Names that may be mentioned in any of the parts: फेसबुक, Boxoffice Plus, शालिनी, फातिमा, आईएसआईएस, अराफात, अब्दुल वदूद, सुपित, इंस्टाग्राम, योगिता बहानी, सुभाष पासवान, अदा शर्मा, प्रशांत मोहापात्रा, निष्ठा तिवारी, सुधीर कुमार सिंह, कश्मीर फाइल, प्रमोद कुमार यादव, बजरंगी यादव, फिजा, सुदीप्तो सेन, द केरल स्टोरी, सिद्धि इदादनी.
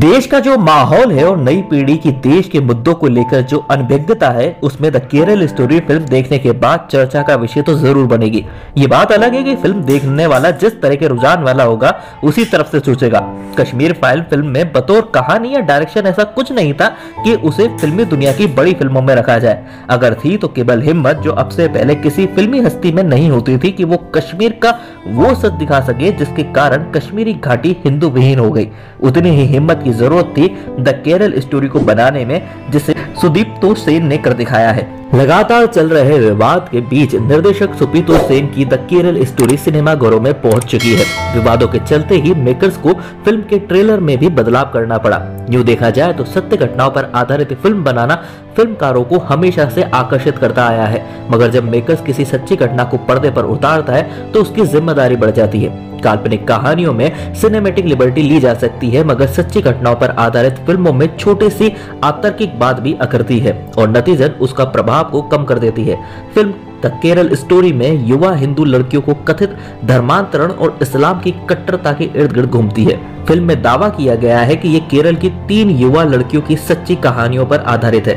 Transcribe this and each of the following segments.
देश का जो माहौल है और नई पीढ़ी की देश के मुद्दों को लेकर जो अनभिज्ञता है उसमें द केरल स्टोरी फिल्म देखने के बाद चर्चा का विषय तो जरूर बनेगी। ये बात अलग है कि फिल्म देखने वाला जिस तरह के रुझान वाला होगा उसी तरफ से सोचेगा। कश्मीर फाइल फिल्म में बतौर कहानी या डायरेक्शन ऐसा कुछ नहीं था कि उसे फिल्मी दुनिया की बड़ी फिल्मों में रखा जाए। अगर थी तो केवल हिम्मत, जो अब से पहले किसी फिल्मी हस्ती में नहीं होती थी कि वो कश्मीर का वो सच दिखा सके जिसके कारण कश्मीरी घाटी हिंदू विहीन हो गई। उतनी ही हिम्मत की जरूरत थी द केरल स्टोरी को बनाने में, जिसे सुदीप्तो सेन ने कर दिखाया है। लगातार चल रहे विवाद के बीच निर्देशक सुपित सेन की द केरल स्टोरी सिनेमाघरों में पहुंच चुकी है। विवादों के चलते ही मेकर्स को फिल्म के ट्रेलर में भी बदलाव करना पड़ा। यूं देखा जाए तो सत्य घटनाओं पर आधारित फिल्म बनाना फिल्मकारों को हमेशा से आकर्षित करता आया है, मगर जब मेकर्स किसी सच्ची घटना को पर्दे पर उतारता है तो उसकी जिम्मेदारी बढ़ जाती है। काल्पनिक कहानियों में सिनेमैटिक लिबर्टी ली जा सकती है, मगर सच्ची घटनाओं पर आधारित फिल्मों में छोटी सी आतर्किक बात भी अखरती है और नतीजतन उसका प्रभाव को कम कर देती है। फिल्म द केरल स्टोरी में युवा हिंदू लड़कियों को कथित धर्मांतरण और इस्लाम की कट्टरता के इर्द गिर्द घूमती है। फिल्म में दावा किया गया है कि ये केरल की 3 युवा लड़कियों की सच्ची कहानियों पर आधारित है।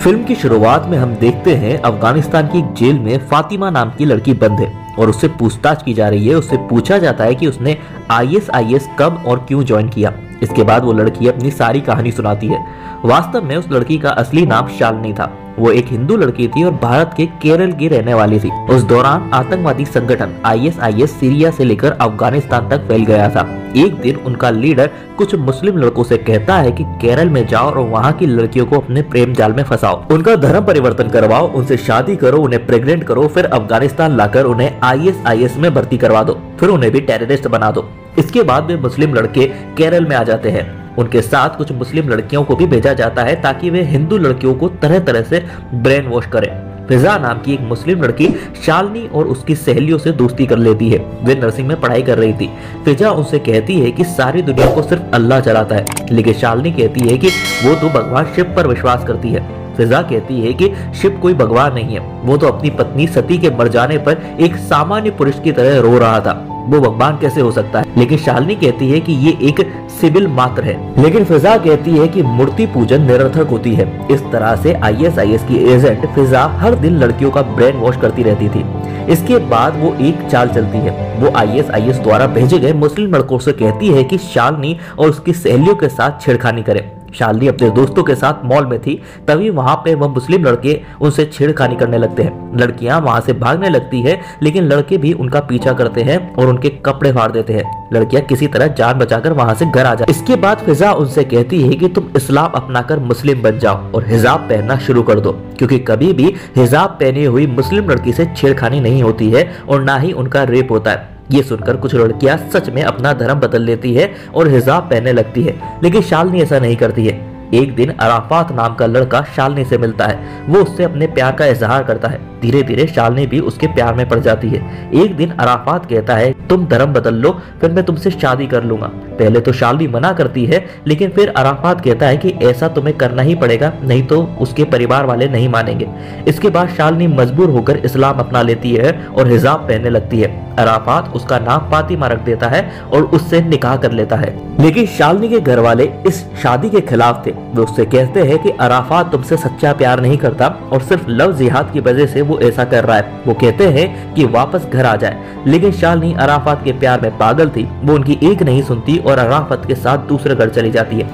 फिल्म की शुरुआत में हम देखते हैं अफगानिस्तान की एक जेल में फातिमा नाम की लड़की बंद है और उससे पूछताछ की जा रही है। उससे पूछा जाता है कि उसने आईएसआईएस कब और क्यों ज्वाइन किया। इसके बाद वो लड़की अपनी सारी कहानी सुनाती है। वास्तव में उस लड़की का असली नाम शालिनी था। वो एक हिंदू लड़की थी और भारत के केरल की रहने वाली थी। उस दौरान आतंकवादी संगठन आईएसआईएस सीरिया से लेकर अफगानिस्तान तक फैल गया था। एक दिन उनका लीडर कुछ मुस्लिम लड़कों से कहता है कि केरल में जाओ और वहाँ की लड़कियों को अपने प्रेम जाल में फंसाओ, उनका धर्म परिवर्तन करवाओ, उनसे शादी करो, उन्हें प्रेग्नेंट करो, फिर अफगानिस्तान लाकर उन्हें आईएसआईएस में भर्ती करवा दो, फिर उन्हें भी टेररिस्ट बना दो। इसके बाद वे मुस्लिम लड़के केरल में आ जाते हैं। उनके साथ कुछ मुस्लिम लड़कियों को भी भेजा जाता है ताकि वे हिंदू लड़कियों को तरह तरह से ब्रेन वॉश करें। फिजा नाम की एक मुस्लिम लड़की शालिनी और उसकी सहेलियों से दोस्ती कर लेती है। वे नर्सिंग में पढ़ाई कर रही थी। फिजा उनसे कहती है कि सारी दुनिया को सिर्फ अल्लाह चलाता है, लेकिन शालिनी कहती है कि वो तो भगवान शिव पर विश्वास करती है। फिजा कहती है कि शिव कोई भगवान नहीं है, वो तो अपनी पत्नी सती के मर जाने पर एक सामान्य पुरुष की तरह रो रहा था, वो भगवान कैसे हो सकता है। लेकिन शालिनी कहती है कि ये एक सिविल मात्र है। लेकिन फिजा कहती है कि मूर्ति पूजन निरर्थक होती है। इस तरह से आईएसआईएस की एजेंट फिजा हर दिन लड़कियों का ब्रेन वॉश करती रहती थी। इसके बाद वो एक चाल चलती है। वो आईएसआईएस द्वारा भेजे गए मुस्लिम लड़कों से कहती है कि शालिनी और उसकी सहेलियों के साथ छेड़खानी करे। शालिनी अपने दोस्तों के साथ मॉल में थी, तभी वहाँ पे वह मुस्लिम लड़के उनसे छेड़खानी करने लगते हैं। लड़कियाँ वहाँ से भागने लगती है, लेकिन लड़के भी उनका पीछा करते हैं और उनके कपड़े फाड़ देते हैं। लड़कियाँ किसी तरह जान बचाकर वहाँ से घर आ जाती। इसके बाद फिजा उनसे कहती है कि तुम इस्लाम अपनाकर मुस्लिम बन जाओ और हिजाब पहनना शुरू कर दो, क्योंकि कभी भी हिजाब पहनी हुई मुस्लिम लड़की से छेड़खानी नहीं होती है और ना ही उनका रेप होता है। ये सुनकर कुछ लड़कियां सच में अपना धर्म बदल लेती है और हिजाब पहनने लगती है, लेकिन शालिनी ऐसा नहीं करती है। एक दिन अराफात नाम का लड़का शालिनी से मिलता है। वो उससे अपने प्यार का इजहार करता है। धीरे धीरे शालिनी भी उसके प्यार में पड़ जाती है। एक दिन अराफात कहता है तुम धर्म बदल लो, फिर मैं तुमसे शादी कर लूंगा। पहले तो शालिनी मना करती है, लेकिन फिर अराफात कहता है कि ऐसा तुम्हें करना ही पड़ेगा, नहीं तो उसके परिवार वाले नहीं मानेंगे। इसके बाद शालिनी मजबूर होकर इस्लाम अपना लेती है और हिजाब पहनने लगती है। अराफात उसका नाम फातिमा रख देता है और उससे निकाह कर लेता है। लेकिन शालिनी के घर वाले इस शादी के खिलाफ थे। वे उससे कहते हैं कि अराफात तुमसे सच्चा प्यार नहीं करता और सिर्फ लव जिहाद की वजह से वो ऐसा कर रहा है। वो कहते हैं कि वापस घर आ जाए, लेकिन शालिनी अराफात के प्यार में पागल थी। वो उनकी एक नहीं सुनती और अराफात के साथ दूसरे घर चली जाती है।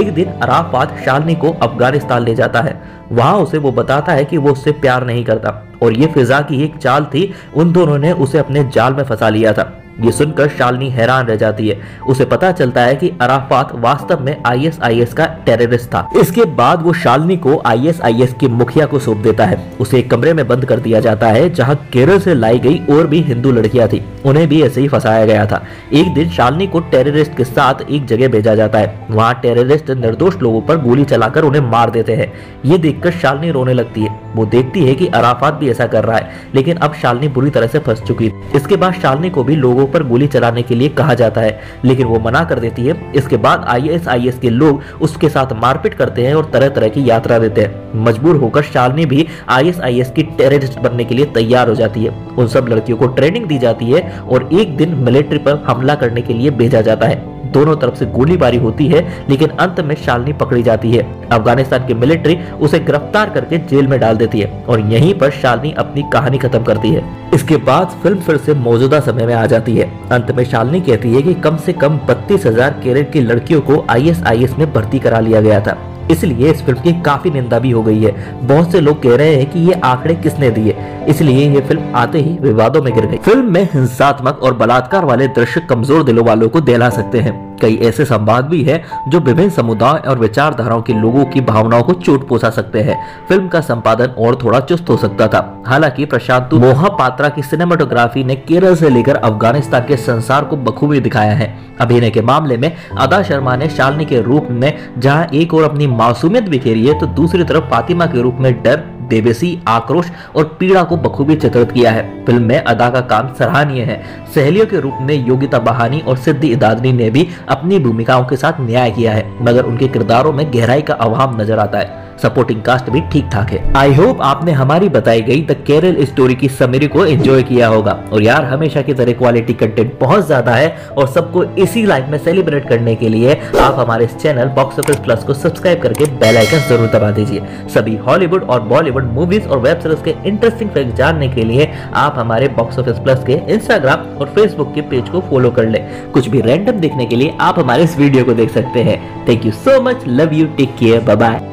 एक दिन अराफात शालिनी को अफगानिस्तान ले जाता है। वहाँ उसे वो बताता है कि वो उससे प्यार नहीं करता और ये फिजा की एक चाल थी। उन दोनों ने उसे अपने जाल में फंसा लिया था। ये सुनकर शालिनी हैरान रह जाती है। उसे पता चलता है कि अराफात वास्तव में आईएसआईएस का टेररिस्ट था। इसके बाद वो शालिनी को आईएसआईएस के मुखिया को सौंप देता है। उसे एक कमरे में बंद कर दिया जाता है जहां केरल से लाई गई और भी हिंदू लड़कियां थी। उन्हें भी ऐसे ही फंसाया गया था। एक दिन शालिनी को टेररिस्ट के साथ एक जगह भेजा जाता है। वहाँ टेररिस्ट निर्दोष लोगों पर गोली चलाकर उन्हें मार देते हैं। ये देखकर शालिनी रोने लगती है। वो देखती है कि अराफात भी ऐसा कर रहा है, लेकिन अब शालिनी बुरी तरह से फंस चुकी है। इसके बाद शालिनी को भी लोगों पर गोली चलाने के लिए कहा जाता है, लेकिन वो मना कर देती है। इसके बाद आईएसआईएस के लोग उसके साथ मारपीट करते हैं और तरह तरह की यात्रा देते हैं। मजबूर होकर शालिनी भी आईएसआईएस की टेररिस्ट बनने के लिए तैयार हो जाती है। उन सब लड़कियों को ट्रेनिंग दी जाती है और एक दिन मिलिट्री पर हमला करने के लिए भेजा जाता है। दोनों तरफ से गोलीबारी होती है, लेकिन अंत में शालिनी पकड़ी जाती है। अफगानिस्तान की मिलिट्री उसे गिरफ्तार करके जेल में डाल देती है और यहीं पर शालिनी अपनी कहानी खत्म करती है। इसके बाद फिल्म फिर से मौजूदा समय में आ जाती है। अंत में शालिनी कहती है कि कम से कम 32,000 केरल की लड़कियों को आईएसआईएस में भर्ती करा लिया गया था, इसलिए इस फिल्म की काफी निंदा भी हो गई है। बहुत से लोग कह रहे हैं कि ये आंकड़े किसने दिए, इसलिए ये फिल्म आते ही विवादों में गिर गई। फिल्म में हिंसात्मक और बलात्कार वाले दृश्य कमजोर दिलों वालों को दहला सकते हैं। कई ऐसे संवाद भी है जो विभिन्न समुदाय और विचारधाराओं के लोगों की भावनाओं को चोट पहुंचा सकते हैं। फिल्म का संपादन और थोड़ा चुस्त हो सकता था। हालांकि प्रशांत मोहापात्रा की सिनेमाटोग्राफी ने केरल से लेकर अफगानिस्तान के संसार को बखूबी दिखाया है। अभिनय के मामले में अदा शर्मा ने शालिनी के रूप में जहाँ एक और अपनी मासूमियत बिखेरी है, तो दूसरी तरफ फातिमा के रूप में डर, बेबसी, आक्रोश और पीड़ा को बखूबी चित्रित किया है। फिल्म में अदा का काम सराहनीय है। सहेलियों के रूप में योगिता बहानी और सिद्धि इदादनी ने भी अपनी भूमिकाओं के साथ न्याय किया है, मगर उनके किरदारों में गहराई का अभाव नजर आता है। सपोर्टिंग कास्ट भी ठीक ठाक है। आई होप आपने हमारी बताई गई द केरल स्टोरी की समरी को एंजॉय किया होगा। और यार, हमेशा की तरह क्वालिटी कंटेंट बहुत ज्यादा है और सबको इसी लाइफ में सेलिब्रेट करने के लिए आप हमारे इस चैनल बॉक्स ऑफिस प्लस को सब्सक्राइब करके बेल आइकन जरूर दबा दीजिए। सभी हॉलीवुड और बॉलीवुड मूवीज और वेब सीरीज के इंटरेस्टिंग फैक्ट जानने के लिए आप हमारे बॉक्स ऑफिस प्लस के इंस्टाग्राम और फेसबुक के पेज को फॉलो कर ले। कुछ भी रैंडम देखने के लिए आप हमारे इस वीडियो को देख सकते हैं। Thank you so much, love you, take care, bye bye.